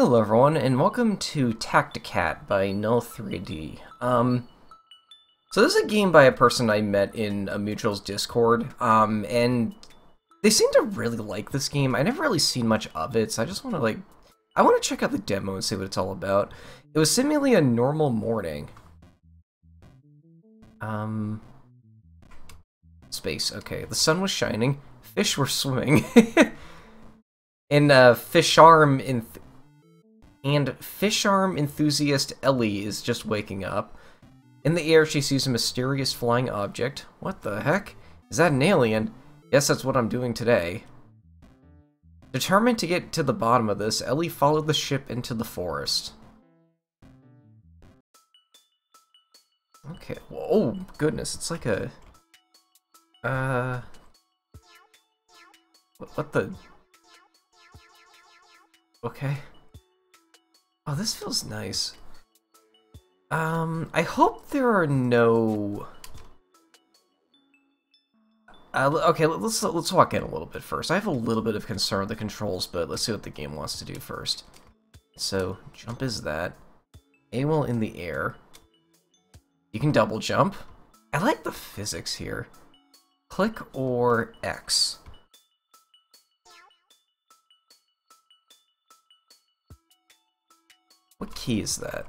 Hello everyone, and welcome to Tacti-Cat by Null3D. So this is a game by a person I met in a mutual's Discord, and they seem to really like this game. I never really seen much of it, so I just want to, I want to check out the demo and see what it's all about. It was seemingly a normal morning. Space, okay. The sun was shining, fish were swimming, and fish arm enthusiast Ellie is just waking up. In the air, she sees a mysterious flying object. What the heck? Is that an alien? Yes, that's what I'm doing today. Determined to get to the bottom of this, Ellie followed the ship into the forest. Okay, oh goodness, it's like a... What the... Okay. Oh, this feels nice. I hope there are no... okay, let's walk in a little bit first. I have a little bit of concern with the controls, but let's see what the game wants to do first. So, jump is that. Aim while in the air. You can double jump. I like the physics here. Click or X. What key is that?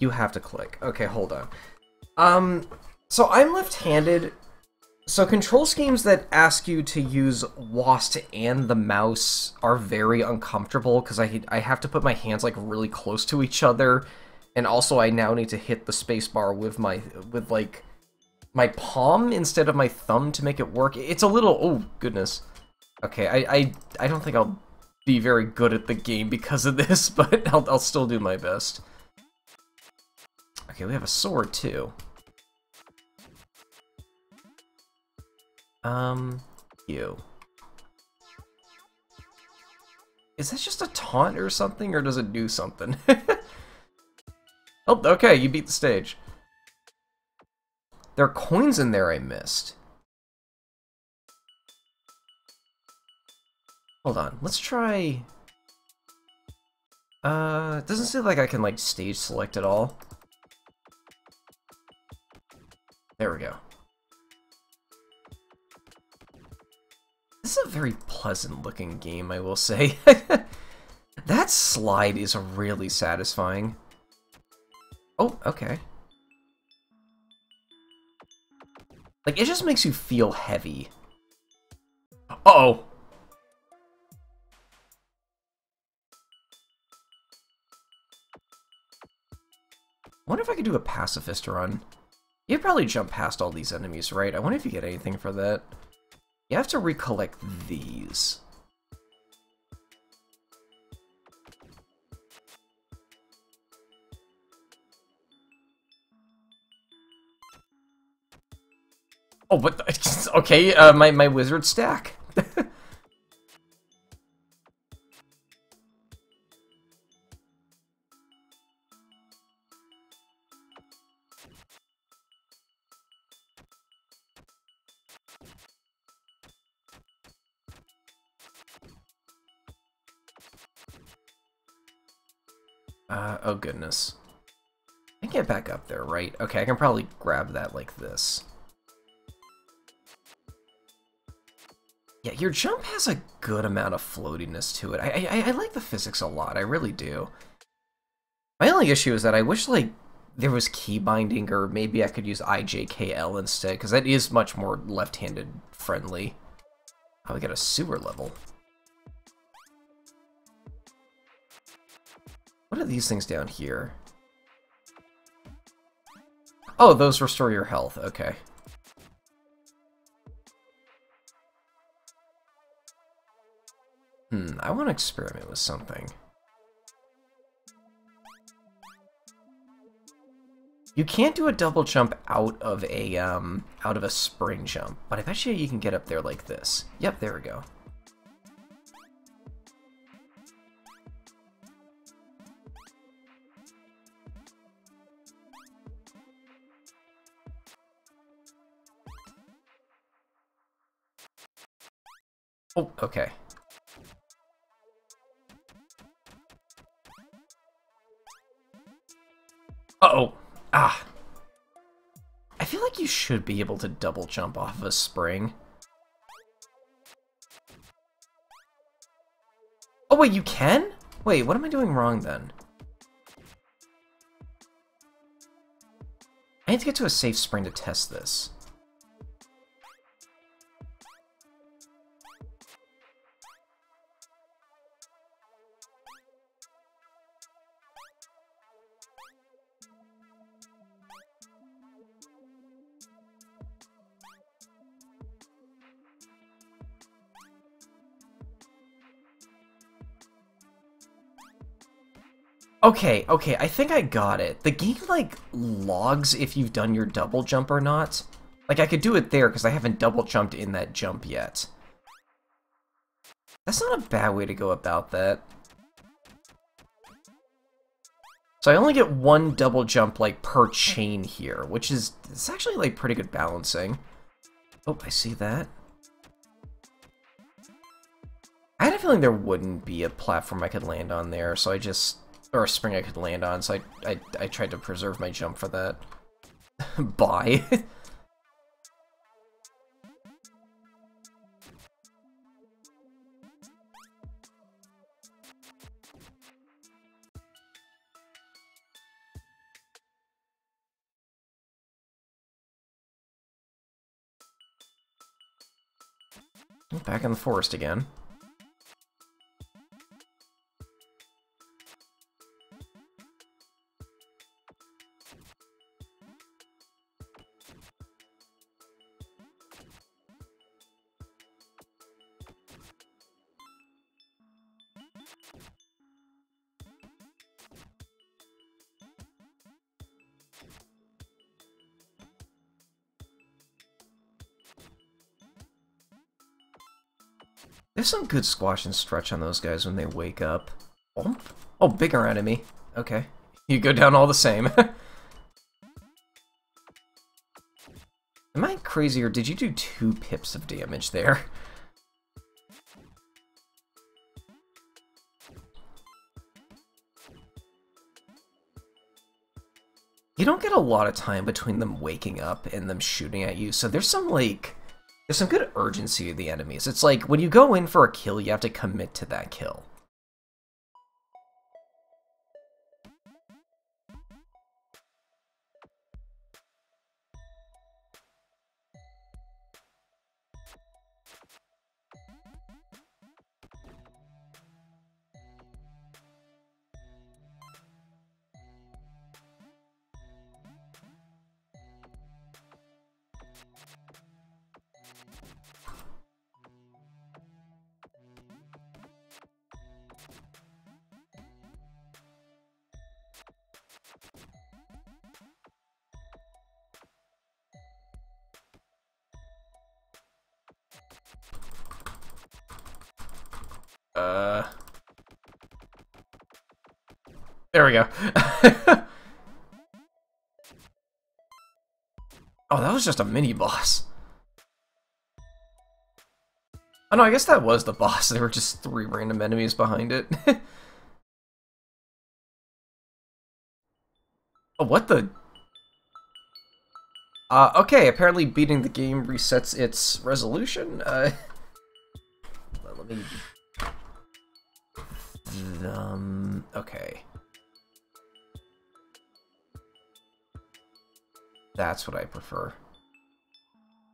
You have to click. Okay, hold on. So I'm left-handed. So control schemes that ask you to use WASD and the mouse are very uncomfortable because I have to put my hands really close to each other, and also I now need to hit the spacebar with my palm instead of my thumb to make it work. It's a little... oh, goodness. Okay, I don't think I'll be very good at the game because of this, but I'll still do my best. Okay, we have a sword, too. You. Is that just a taunt or something, or does it do something? Oh, okay, you beat the stage. There are coins in there I missed. Hold on, let's try... it doesn't seem like I can, stage select at all. There we go. This is a very pleasant-looking game, I will say. That slide is really satisfying. Oh, okay. It just makes you feel heavy. Uh-oh! I wonder if I could do a pacifist run. You probably jump past all these enemies, right? I wonder if you get anything for that. You have to recollect these. Oh, what the, okay, my wizard stack. Oh goodness. I can get back up there, right? Okay, I can probably grab that like this. Yeah, your jump has a good amount of floatiness to it. I like the physics a lot, I really do. My only issue is that I wish, there was key binding, or maybe I could use IJKL instead, because that is much more left-handed friendly. Oh, we got a sewer level. What are these things down here? Oh, those restore your health, okay. I want to experiment with something. You can't do a double jump out of a spring jump, but I bet you can get up there like this. Yep, there we go. Oh, okay. Uh-oh. Ah. I feel like you should be able to double jump off of a spring. Oh, wait, you can? Wait, what am I doing wrong then? I need to get to a safe spring to test this. Okay, okay, I think I got it. The game, like, logs if you've done your double jump or not. Like, I could do it there because I haven't double jumped in that jump yet. That's not a bad way to go about that. So I only get one double jump, like, per chain here, which is... it's actually, like, pretty good balancing. Oh, I see that. I had a feeling there wouldn't be a platform I could land on there, so I just... or a spring I could land on, so I tried to preserve my jump for that. Bye. Back in the forest again. There's some good squash and stretch on those guys when they wake up. Oh, oh, bigger enemy. Okay. You go down all the same. Am I crazy, or did you do 2 pips of damage there? You don't get a lot of time between them waking up and them shooting at you, so there's some, like... there's some good urgency to the enemies. It's like, when you go in for a kill, you have to commit to that kill. There we go. Oh, that was just a mini-boss. Oh no, I guess that was the boss. There were just 3 random enemies behind it. Oh, what the... okay, apparently beating the game resets its resolution. Let me... okay. That's what I prefer.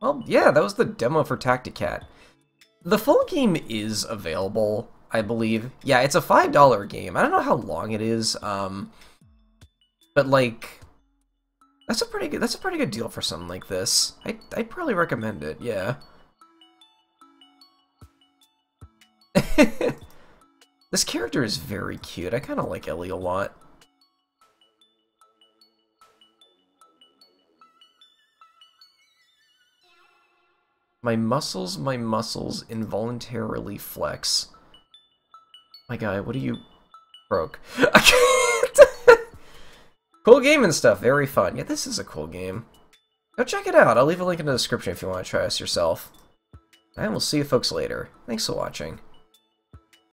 Well, yeah, that was the demo for Tacti-Cat. The full game is available, I believe. Yeah, it's a $5 game. I don't know how long it is, but like, that's a pretty good deal for something like this. I'd probably recommend it. Yeah. This character is very cute. I kind of like Ellie a lot. My muscles involuntarily flex. My guy, what are you... broke. Cool game and stuff, very fun. Yeah, this is a cool game. Go check it out. I'll leave a link in the description if you want to try this yourself. I will see you folks later. Thanks for watching.